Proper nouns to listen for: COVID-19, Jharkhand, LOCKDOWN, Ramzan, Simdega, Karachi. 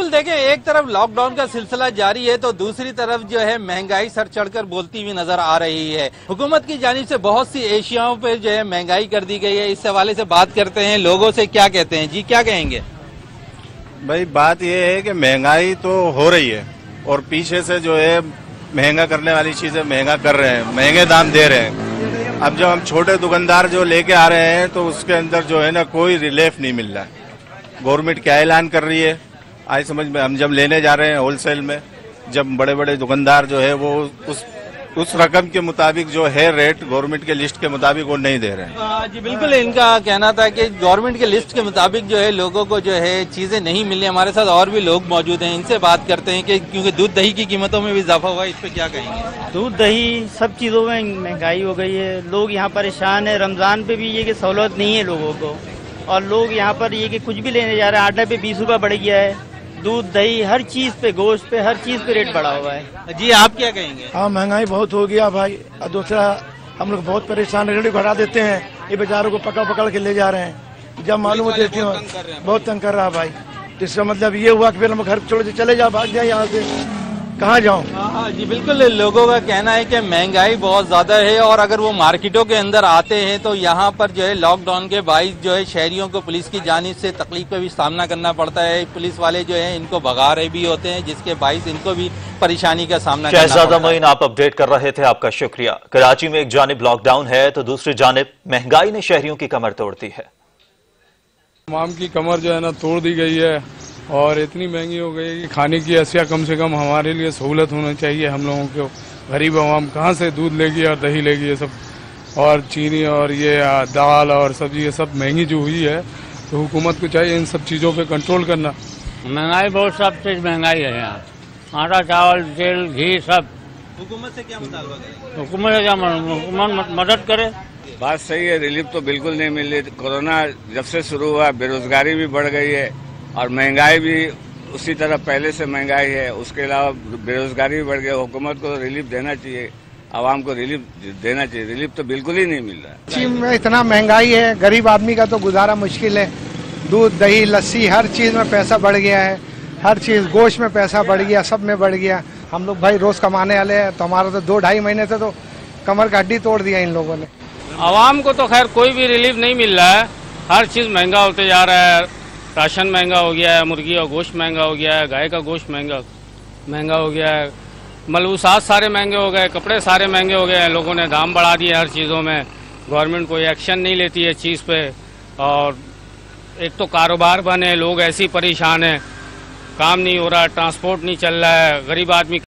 बिल्कुल देखें, एक तरफ लॉकडाउन का सिलसिला जारी है तो दूसरी तरफ जो है महंगाई सर चढ़कर बोलती हुई नजर आ रही है। हुकूमत की जानिब से बहुत सी एशियाओं पे जो है महंगाई कर दी गई है। इस हवाले से बात करते हैं, लोगों से क्या कहते हैं। जी क्या कहेंगे? भाई बात यह है कि महंगाई तो हो रही है और पीछे से जो है महंगा करने वाली चीजें महंगा कर रहे हैं, महंगे दाम दे रहे हैं। अब जब हम छोटे दुकानदार जो लेके आ रहे हैं तो उसके अंदर जो है ना कोई रिलीफ नहीं मिल रहा है। गवर्नमेंट क्या ऐलान कर रही है आज समझ में, हम जब लेने जा रहे हैं होलसेल में, जब बड़े बड़े दुकानदार जो है वो उस रकम के मुताबिक जो है रेट गवर्नमेंट के लिस्ट के मुताबिक वो नहीं दे रहे हैं। जी बिल्कुल, इनका कहना था कि गवर्नमेंट के लिस्ट के मुताबिक जो है लोगों को जो है चीजें नहीं मिल रही। हमारे साथ और भी लोग मौजूद हैं, इनसे बात करते हैं कि क्योंकि दूध दही की कीमतों में भी इजाफा हुआ, इस पर क्या कहेंगे? दूध दही सब चीजों में महंगाई हो गई है, लोग यहाँ परेशान है। रमजान पे भी ये कि सहूलत नहीं है लोगों को, और लोग यहाँ पर ये कि कुछ भी लेने जा रहे हैं, आटा पे 20 रुपये बढ़ गया है, दूध दही हर चीज़ पे, गोश्त पे, हर चीज़ पे रेट बढ़ा हुआ है। जी आप क्या कहेंगे? हाँ महंगाई बहुत हो गया भाई। दूसरा हम लोग बहुत परेशान, रेट बढ़ा देते हैं, ये बेचारों को पकड़ पकड़ के ले जा रहे हैं, जब मालूम होते हैं बहुत तंग कर रहा है भाई। तो इसका मतलब ये हुआ कि फिर हम घर छोड़ के चले जाओ, भाग जाए यहाँ से, कहाँ जाऊँ? हाँ जी बिल्कुल, लोगों का कहना है कि महंगाई बहुत ज़्यादा है और अगर वो मार्केटों के अंदर आते हैं तो यहाँ पर जो है लॉकडाउन के बाइस जो है शहरियों को पुलिस की जानिब से तकलीफ का भी सामना करना पड़ता है। पुलिस वाले जो है इनको भगा रहे भी होते हैं, जिसके बाइस इनको भी परेशानी का सामना करना पड़ता है। महीन आप अपडेट कर रहे थे, आपका शुक्रिया। कराची में एक जानिब लॉकडाउन है तो दूसरी जानिब महंगाई ने शहरियों की कमर तोड़ दी है। तमाम की कमर जो है ना तोड़ दी गई है और इतनी महंगी हो गई है कि खाने की अशिया कम से कम हमारे लिए सहूलत होना चाहिए। हम लोगों को गरीब आवाम कहाँ से दूध लेगी और दही लेगी, ये सब और चीनी और ये दाल और सब्जी, ये सब महंगी जो हुई है तो हुकूमत को चाहिए इन सब चीज़ों पे कंट्रोल करना। महंगाई बहुत, सब चीज़ महंगाई है यहाँ, आटा चावल तेल घी सब। हुकूमत से क्या मुतालबा करें? हुकूमत से क्या, हुकूमत मदद करे। बात सही है, रिलीफ तो बिल्कुल नहीं मिल रही। कोरोना जब से शुरू हुआ बेरोजगारी भी बढ़ गई है और महंगाई भी उसी तरह पहले से महंगाई है, उसके अलावा बेरोजगारी भी बढ़ गई। हुकूमत को रिलीफ देना चाहिए, आवाम को रिलीफ देना चाहिए, रिलीफ तो बिल्कुल ही नहीं मिल रहा है। इतना महंगाई है, गरीब आदमी का तो गुजारा मुश्किल है। दूध दही लस्सी हर चीज़ में पैसा बढ़ गया है, हर चीज़ गोश्त में पैसा बढ़ गया, सब में बढ़ गया। हम लोग भाई रोज़ कमाने वाले हैं तो हमारा तो 2-2.5 महीने से तो कमर का हड्डी तोड़ दिया इन लोगों ने। आवाम को तो खैर कोई भी रिलीफ नहीं मिल रहा है, हर चीज़ महंगा होते जा रहा है। राशन महंगा हो गया है, मुर्गी और गोश्त महंगा हो गया है, गाय का गोश्त महंगा हो गया है, मलबूसात सारे महंगे हो गए, कपड़े सारे महंगे हो गए हैं। लोगों ने दाम बढ़ा दिए हर चीज़ों में, गवर्नमेंट कोई एक्शन नहीं लेती है चीज़ पे। और एक तो कारोबार बंद है, लोग ऐसे ही परेशान हैं, काम नहीं हो रहा, ट्रांसपोर्ट नहीं चल रहा है, गरीब आदमी